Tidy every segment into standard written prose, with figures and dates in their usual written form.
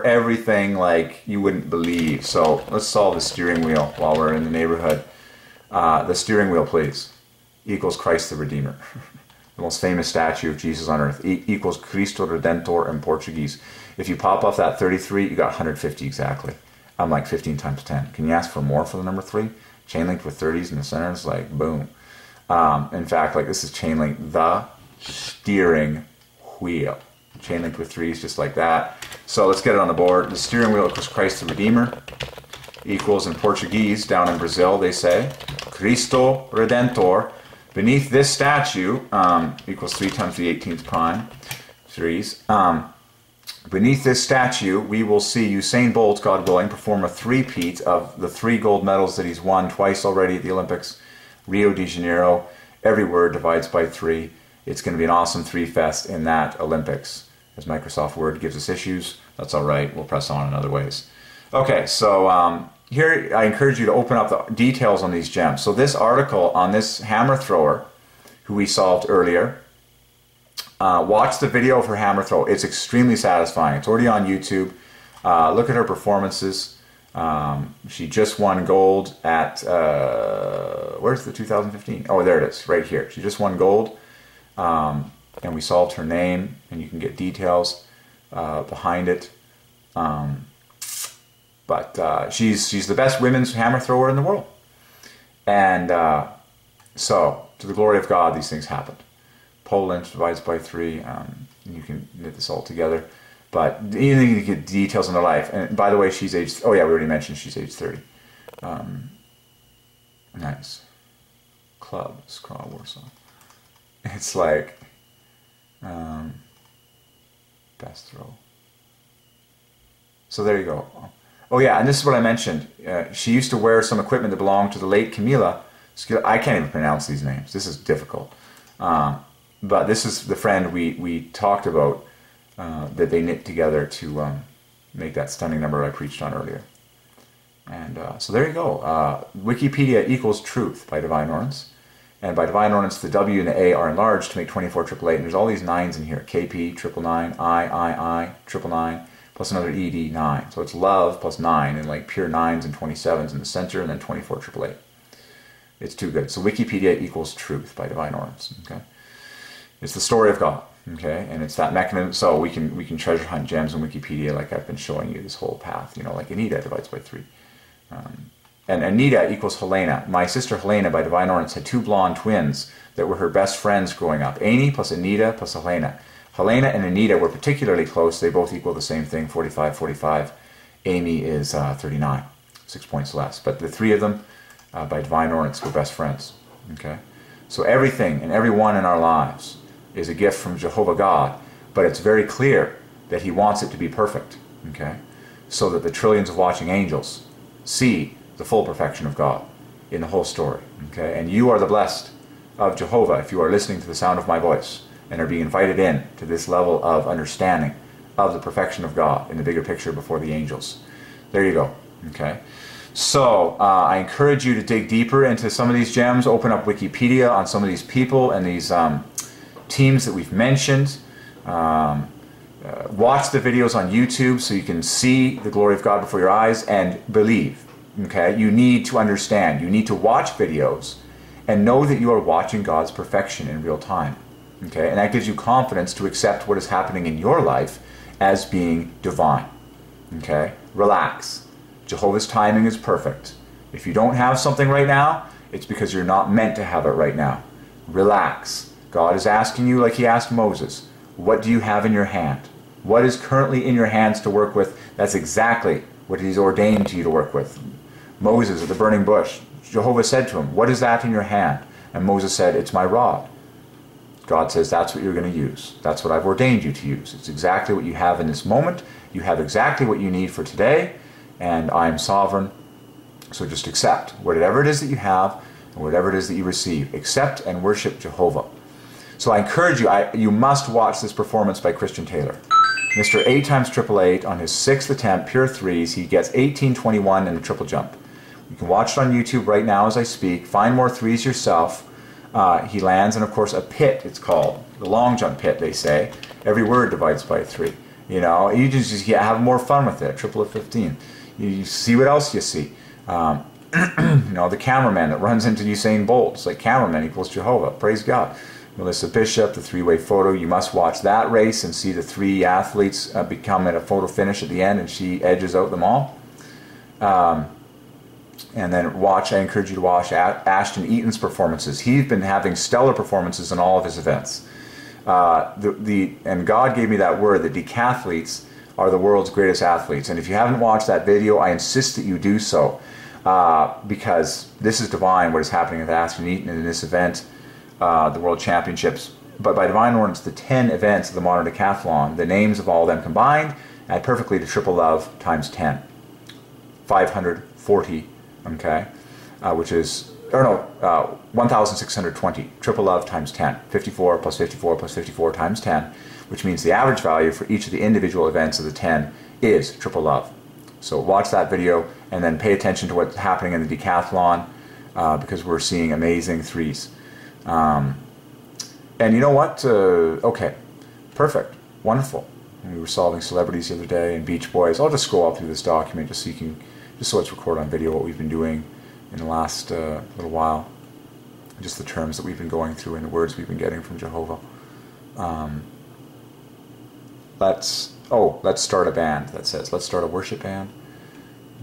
for everything like you wouldn't believe. So let's solve the steering wheel while we're in the neighborhood. The steering wheel, please, equals Christ the Redeemer. The most famous statue of Jesus on earth equals Cristo Redentor in Portuguese. If you pop off that 33, you got 150 exactly. I'm like 15 times 10. Can you ask for more for the number 3? Chain linked with 30s in the center is like boom. In fact, like this is chain linked the steering wheel. Chain linked with 3s just like that. So let's get it on the board. The steering wheel equals Christ the Redeemer equals in Portuguese, down in Brazil they say Cristo Redentor. Beneath this statue equals 3 times the 18th prime, 3s. Beneath this statue, we will see Usain Bolt, God willing, perform a three-peat of the 3 gold medals that he's won twice already at the Olympics, Rio de Janeiro. Every word divides by 3. It's going to be an awesome 3-fest in that Olympics. As Microsoft Word gives us issues, that's all right. We'll press on in other ways. Okay, so here I encourage you to open up the details on these gems. So this article on this hammer thrower, who we solved earlier, watch the video of her hammer throw. It's extremely satisfying. It's already on YouTube. Look at her performances. She just won gold at, where's the 2015? Oh, there it is, right here. She just won gold, and we solved her name, and you can get details behind it. She's the best women's hammer thrower in the world. And so, to the glory of God, these things happened. Poland divides by 3. You can knit this all together, but you need to get details on their life. And by the way, she's age. Oh yeah, we already mentioned she's age 30. Nice club, Skra Warsaw. It's like best throw. So there you go. Oh yeah, and this is what I mentioned. She used to wear some equipment that belonged to the late Camila. I can't even pronounce these names. This is difficult. But this is the friend we talked about that they knit together to make that stunning number I preached on earlier. And so there you go. Wikipedia equals truth by Divine Ordinance. And by Divine Ordinance, the W and the A are enlarged to make 24888. And there's all these 9s in here. KP, 999, I, 999, plus another ED, 9. So it's love plus 9, and like pure 9s and 27s in the center, and then 24888. It's too good. So Wikipedia equals truth by Divine Ordinance. Okay. It's the story of God, okay, and it's that mechanism. So we can treasure hunt gems in Wikipedia, like I've been showing you this whole path. You know, like Anita divides by 3, and Anita equals Helena. My sister Helena, by Divine Ordinance, had 2 blonde twins that were her best friends growing up. Amy plus Anita plus Helena. Helena and Anita were particularly close. They both equal the same thing: 45, 45. Amy is 39, 6 points less. But the 3 of them, by Divine Ordinance, were best friends. Okay, so everything and everyone in our lives is a gift from Jehovah God, but it's very clear that he wants it to be perfect, okay? So that the trillions of watching angels see the full perfection of God in the whole story, okay? And you are the blessed of Jehovah if you are listening to the sound of my voice and are being invited in to this level of understanding of the perfection of God in the bigger picture before the angels. There you go, okay? So, I encourage you to dig deeper into some of these gems, open up Wikipedia on some of these people and these teams that we've mentioned. Watch the videos on YouTube so you can see the glory of God before your eyes and believe. Okay, you need to understand. You need to watch videos and know that you are watching God's perfection in real time. Okay, and that gives you confidence to accept what is happening in your life as being divine. Okay, relax. Jehovah's timing is perfect. If you don't have something right now, it's because you're not meant to have it right now. Relax. God is asking you, like he asked Moses, what do you have in your hand? What is currently in your hands to work with? That's exactly what he's ordained to you to work with. Moses at the burning bush, Jehovah said to him, what is that in your hand? And Moses said, it's my rod. God says, that's what you're going to use. That's what I've ordained you to use. It's exactly what you have in this moment. You have exactly what you need for today, and I am sovereign. So just accept whatever it is that you have and whatever it is that you receive. Accept and worship Jehovah. So I encourage you, you must watch this performance by Christian Taylor. Mr. 8 times 888 on his 6th attempt, pure 3s, he gets 1821 in a triple jump. You can watch it on YouTube right now as I speak. Find more 3s yourself. He lands in, of course, a pit, it's called. The long jump pit, they say. Every word divides by 3. You know, you just have more fun with it. Triple of 15. You see what else you see. You know, the cameraman that runs into Usain Bolt. It's like cameraman equals Jehovah. Praise God. Melissa Bishop, the three-way photo. You must watch that race and see the three athletes become at a photo finish at the end, and she edges out them all. And then watch, I encourage you to watch Ashton Eaton's performances. He's been having stellar performances in all of his events. And God gave me that word, the decathletes are the world's greatest athletes. And if you haven't watched that video, I insist that you do so. Because this is divine, what is happening with Ashton Eaton in this event, the World Championships. But by divine ordinance, the 10 events of the modern decathlon, the names of all of them combined, add perfectly to triple love times 10. 540, okay, which is, or no, 1,620. Triple love times 10. 54 plus 54 plus 54 times 10, which means the average value for each of the individual events of the 10 is triple love. So watch that video and then pay attention to what's happening in the decathlon because we're seeing amazing threes. And you know what? Okay, perfect, wonderful. And we were solving celebrities the other day and Beach Boys. I'll just scroll up through this document just so you can, just so it's recorded on video what we've been doing in the last little while. Just the terms that we've been going through and the words we've been getting from Jehovah. Let's start a band. That says, let's start a worship band.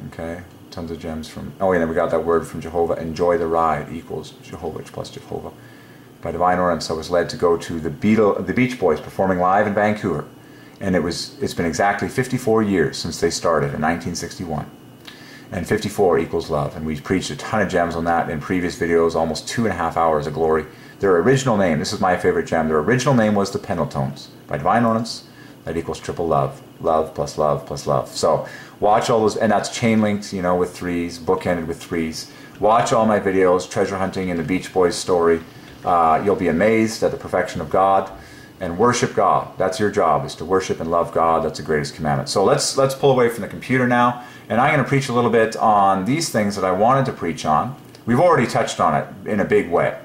Okay, tons of gems from, oh yeah, we got that word from Jehovah. Enjoy the ride equals Jehovah plus Jehovah. By divine ordinance, I was led to go to the Beach Boys performing live in Vancouver. And it's been exactly 54 years since they started in 1961. And 54 equals love. And we preached a ton of gems on that in previous videos, almost 2.5 hours of glory. Their original name, this is my favorite gem, their original name was the Pendletones. By divine ordinance, that equals triple love. Love plus love plus love. So watch all those, and that's chain linked, you know, with threes, bookended with threes. Watch all my videos, treasure hunting and the Beach Boys story. You'll be amazed at the perfection of God. And worship God. That's your job, is to worship and love God. That's the greatest commandment. So let's pull away from the computer now. And I'm going to preach a little bit on these things that I wanted to preach on. We've already touched on it in a big way.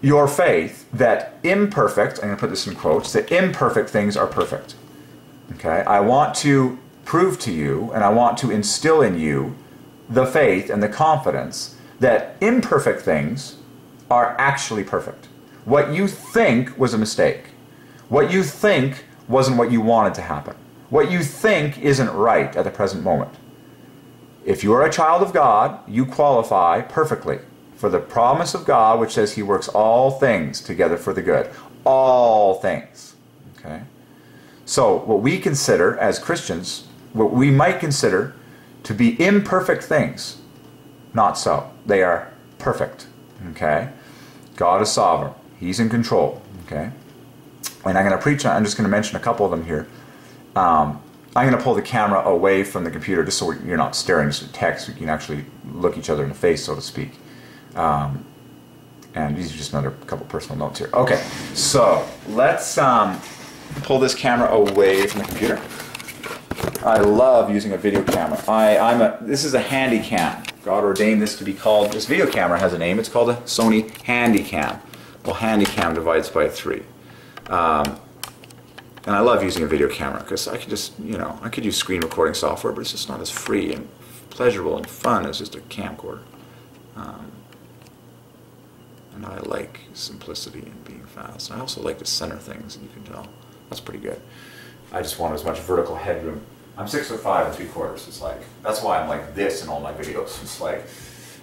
Your faith that imperfect, I'm going to put this in quotes, that imperfect things are perfect. Okay, I want to prove to you and I want to instill in you the faith and the confidence that imperfect things are actually perfect. What you think was a mistake, what you think wasn't what you wanted to happen, what you think isn't right at the present moment. If you are a child of God, you qualify perfectly for the promise of God, which says he works all things together for the good. All things. Okay. So what we consider as Christians, what we might consider to be imperfect things, not so. They are perfect. Okay. God is sovereign. He's in control. Okay. And I'm going to preach on, I'm just going to mention a couple of them here. I'm going to pull the camera away from the computer just so you're not staring just at text. We can actually look each other in the face, so to speak. And these are just another couple personal notes here. Okay, so let's pull this camera away from the computer. I love using a video camera. This is a Handycam. God ordained this to be called, this video camera has a name. It's called a Sony Handycam. Well, Handycam divides by 3. And I love using a video camera because I could just, you know, I could use screen recording software, but it's just not as free and pleasurable and fun as just a camcorder. And I like simplicity and being fast. And I also like to center things, and you can tell. That's pretty good. I just want as much vertical headroom. I'm 6'5¾". It's like, that's why I'm like this in all my videos. It's like,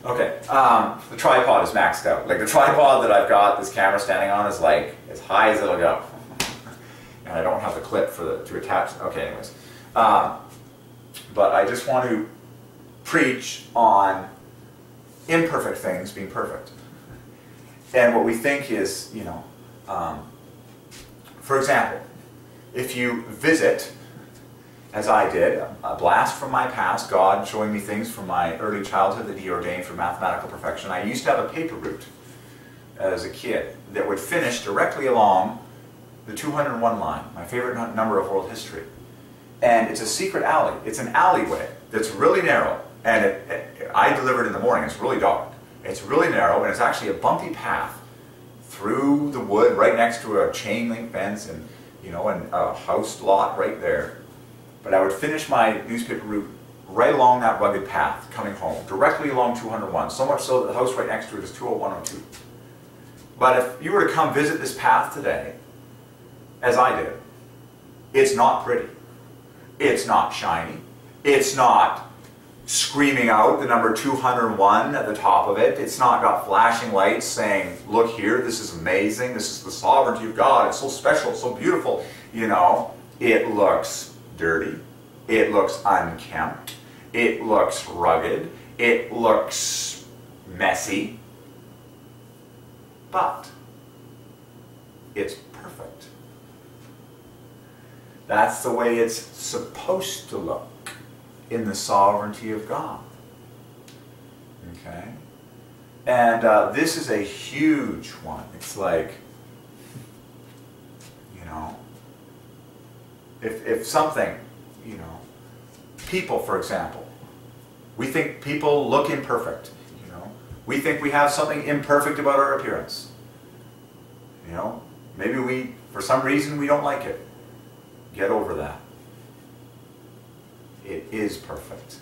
okay, the tripod is maxed out. Like the tripod that I've got this camera standing on is like as high as it'll go. And I don't have the clip for to attach. Okay, anyways. But I just want to preach on imperfect things being perfect. And what we think is, you know, for example, if you visit, as I did, a blast from my past, God showing me things from my early childhood that he ordained for mathematical perfection. I used to have a paper route as a kid that would finish directly along the 201 line, my favorite number of world history. And it's a secret alley. It's an alleyway that's really narrow. And I delivered in the morning. It's really dark. It's really narrow, and it's actually a bumpy path through the wood right next to a chain link fence, and you know, and a house lot right there. But I would finish my newspaper route right along that rugged path, coming home, directly along 201, so much so that the house right next to it is 20102. But if you were to come visit this path today, as I did, it's not pretty. It's not shiny. It's not screaming out the number 201 at the top of it. It's not got flashing lights saying, look here, this is amazing, this is the sovereignty of God, it's so special, so beautiful. You know, it looks dirty. It looks unkempt. It looks rugged. It looks messy. But it's perfect. That's the way it's supposed to look in the sovereignty of God. Okay? And this is a huge one. It's like, you know, if something, you know, people, for example, we think people look imperfect. You know, we think we have something imperfect about our appearance. You know, maybe we, for some reason, we don't like it. Get over that. It is perfect.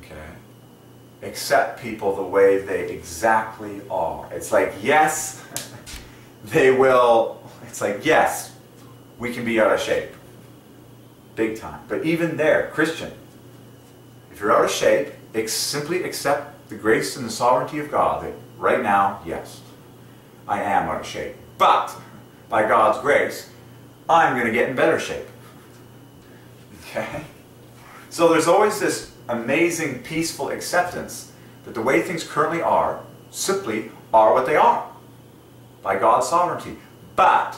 Okay? Accept people the way they exactly are. It's like, yes, they will. It's like, yes, we can be out of shape. Big time. But even there, Christian, if you're out of shape, simply accept the grace and the sovereignty of God that right now, yes, I am out of shape. But by God's grace, I'm going to get in better shape. Okay? So there's always this amazing, peaceful acceptance that the way things currently are, simply are what they are, by God's sovereignty. But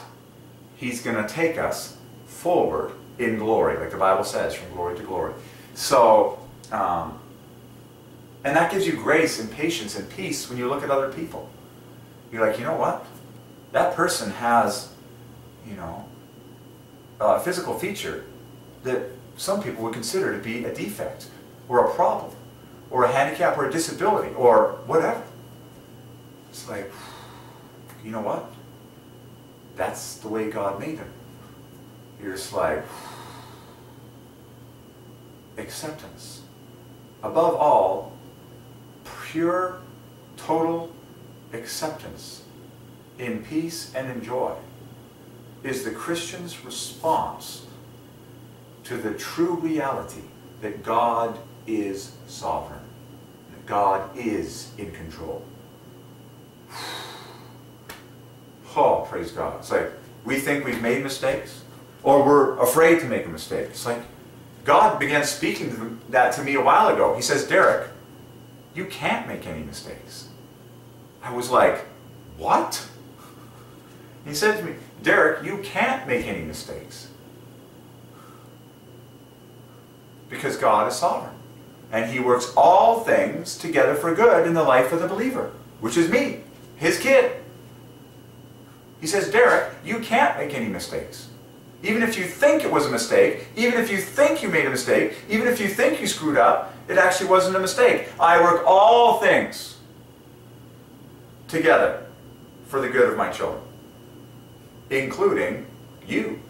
He's going to take us forward in glory, like the Bible says, from glory to glory. So, and that gives you grace and patience and peace when you look at other people. You're like, you know what? That person has, you know, a physical feature that some people would consider to be a defect, or a problem, or a handicap, or a disability, or whatever. It's like, you know what? That's the way God made them. You're just like, acceptance. Above all, pure, total acceptance in peace and in joy is the Christian's response to the true reality that God is sovereign, that God is in control. Oh, praise God. It's like, we think we've made mistakes, or we're afraid to make a mistake. It's like, God began speaking to that to me a while ago. He says, Derek, you can't make any mistakes. I was like, what? He said to me, Derek, you can't make any mistakes. Because God is sovereign. And He works all things together for good in the life of the believer, which is me, His kid. He says, Derek, you can't make any mistakes. Even if you think it was a mistake, even if you think you made a mistake, even if you think you screwed up, it actually wasn't a mistake. I work all things together for the good of my children, including you.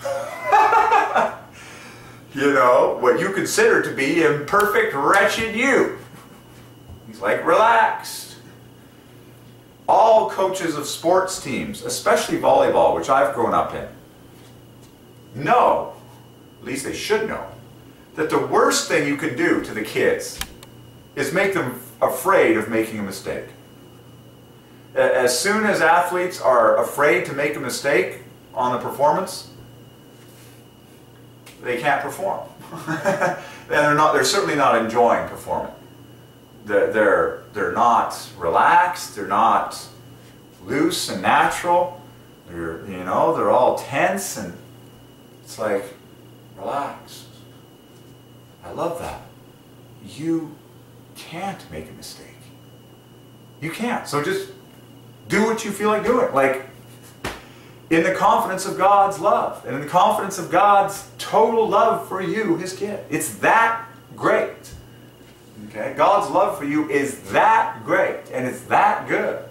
You know, what you consider to be imperfect, wretched you. He's like, relax. All coaches of sports teams, especially volleyball, which I've grown up in, know, at least they should know, that the worst thing you can do to the kids is make them afraid of making a mistake. As soon as athletes are afraid to make a mistake on the performance, they can't perform. They're certainly not enjoying performing. They're not relaxed, they're not loose and natural, you know, they're all tense, and it's like, relax. I love that. You can't make a mistake. You can't. So just do what you feel like doing. Like, in the confidence of God's love, and in the confidence of God's total love for you, His kid. It's that great. Okay? God's love for you is that great, and it's that good.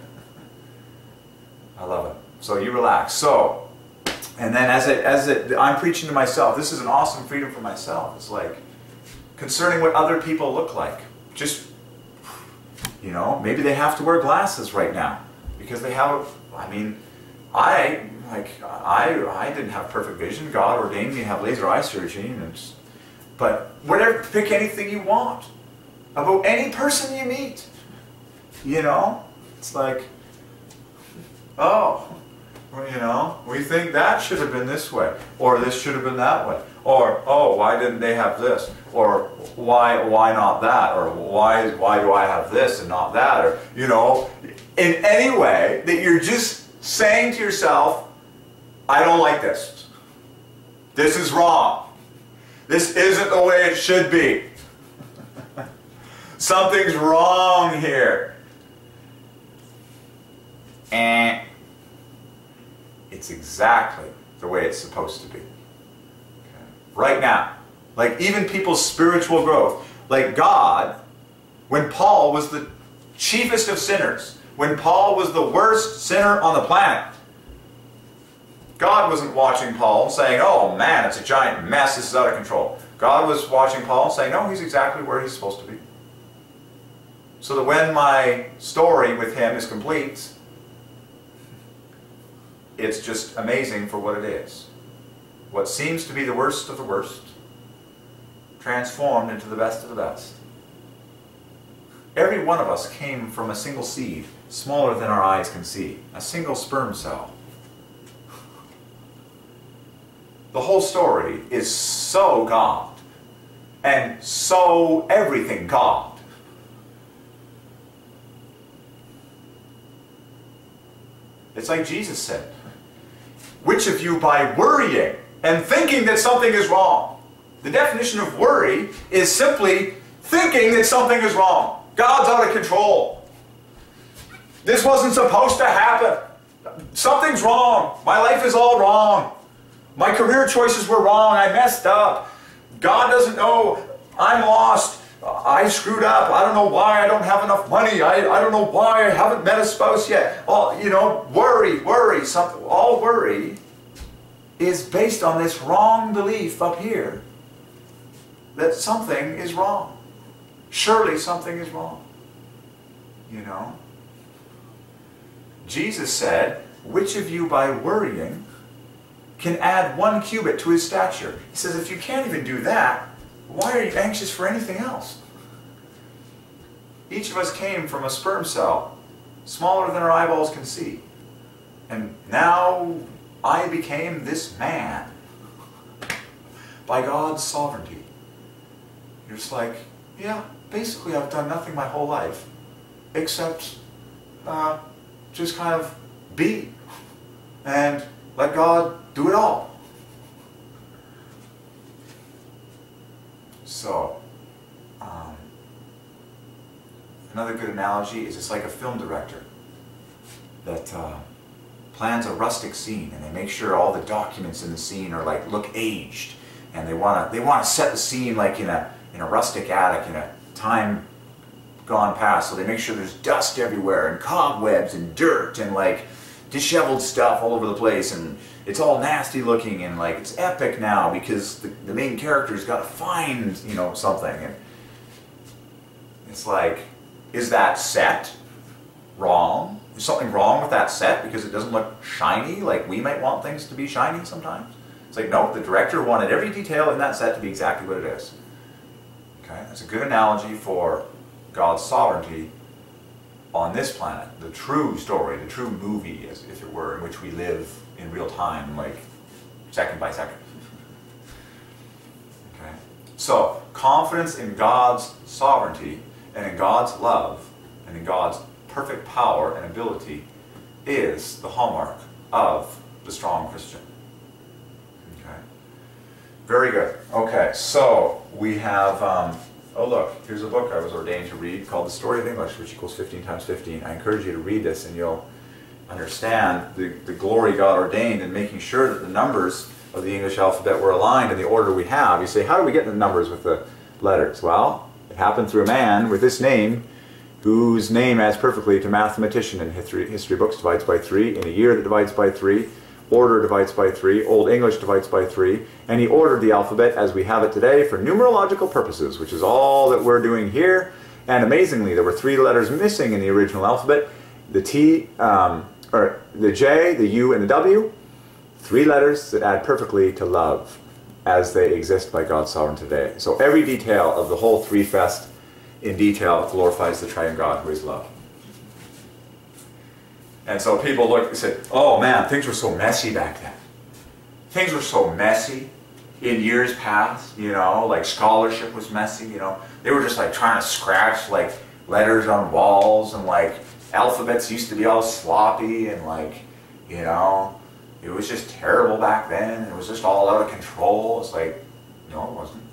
I love it. So you relax. So, And then I'm preaching to myself, this is an awesome freedom for myself. It's like, concerning what other people look like. Just, you know, maybe they have to wear glasses right now. Because they have, I didn't have perfect vision. God ordained me to have laser eye surgery. But whatever, pick anything you want about any person you meet. You know? It's like, oh, you know, we think that should have been this way. Or this should have been that way. Or, oh, why didn't they have this? Or, why not that? Or, why do I have this and not that? Or, you know, in any way that you're just saying to yourself, I don't like this. This is wrong. This isn't the way it should be. Something's wrong here. And it's exactly the way it's supposed to be. Okay. Right now. Like even people's spiritual growth. Like God, when Paul was the chiefest of sinners, when Paul was the worst sinner on the planet, God wasn't watching Paul saying, oh man, it's a giant mess, this is out of control. God was watching Paul saying, no, he's exactly where he's supposed to be. So that when my story with him is complete, it's just amazing for what it is. What seems to be the worst of the worst, transformed into the best of the best. Every one of us came from a single seed, smaller than our eyes can see, a single sperm cell. The whole story is so God, and so everything God. It's like Jesus said, which of you by worrying and thinking that something is wrong? The definition of worry is simply thinking that something is wrong. God's out of control. This wasn't supposed to happen. Something's wrong. My life is all wrong. My career choices were wrong. I messed up. God doesn't know. I'm lost. I screwed up. I don't know why I don't have enough money. I don't know why I haven't met a spouse yet. All, you know, worry, something. All worry is based on this wrong belief up here that something is wrong. Surely something is wrong. You know? Jesus said, which of you by worrying can add 1 cubit to his stature? He says, if you can't even do that, why are you anxious for anything else? Each of us came from a sperm cell, smaller than our eyeballs can see. And now I became this man by God's sovereignty. You're just like, yeah, basically I've done nothing my whole life except just kind of be and let God do it all. So, another good analogy is it's like a film director that plans a rustic scene and they make sure all the documents in the scene are like look aged, and they want to set the scene like in a rustic attic in a time gone past. So they make sure there's dust everywhere and cobwebs and dirt and like disheveled stuff all over the place, and it's all nasty looking, and like it's epic now because the main character's got to find, you know, something. And it's like, is that set wrong? Is something wrong with that set because it doesn't look shiny? Like we might want things to be shiny sometimes. It's like, no, the director wanted every detail in that set to be exactly what it is. Okay, that's a good analogy for God's sovereignty on this planet. The true story, the true movie, as if it were, in which we live in real time, like second by second. Okay? So, confidence in God's sovereignty and in God's love and in God's perfect power and ability is the hallmark of the strong Christian. Okay? Very good. Okay, so we have, oh look, here's a book I was ordained to read called The Story of English, which equals 15 times 15. I encourage you to read this and you'll understand the glory God ordained in making sure that the numbers of the English alphabet were aligned in the order we have. You say, how do we get the numbers with the letters? Well, it happened through a man with this name, whose name adds perfectly to mathematician in history books, divides by 3, in a year that divides by 3, order divides by 3, Old English divides by 3, and he ordered the alphabet as we have it today for numerological purposes, which is all that we're doing here. And amazingly, there were 3 letters missing in the original alphabet, the T, or the J, the U, and the W, 3 letters that add perfectly to love as they exist by God's sovereignty today. So every detail of the whole Three Fest in detail glorifies the Triune God who is love. And so people look and say, oh man, things were so messy back then. Things were so messy in years past, you know, like scholarship was messy, you know. They were just like trying to scratch like letters on walls, and like alphabets used to be all sloppy, and like, you know, it was just terrible back then. It was just all out of control. It's like, no, it wasn't.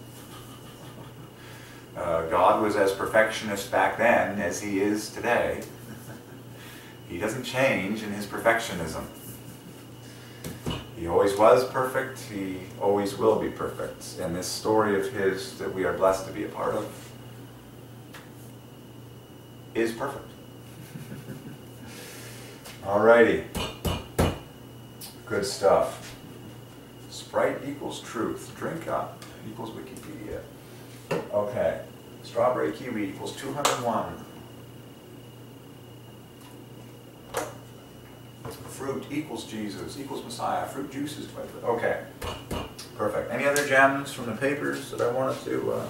God was as perfectionist back then as he is today. He doesn't change in his perfectionism. He always was perfect. He always will be perfect. And this story of his that we are blessed to be a part of is perfect. Alrighty. Good stuff. Sprite equals truth. Drink up equals Wikipedia. Okay. Strawberry kiwi equals 201. Fruit equals Jesus equals Messiah. Fruit juices. Okay. Perfect. Any other gems from the papers that I wanted to...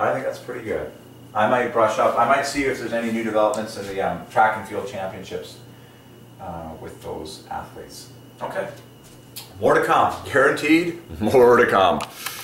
I think that's pretty good. I might brush up. I might see if there's any new developments in the track and field championships with those athletes. Okay. More to come. Guaranteed, more to come.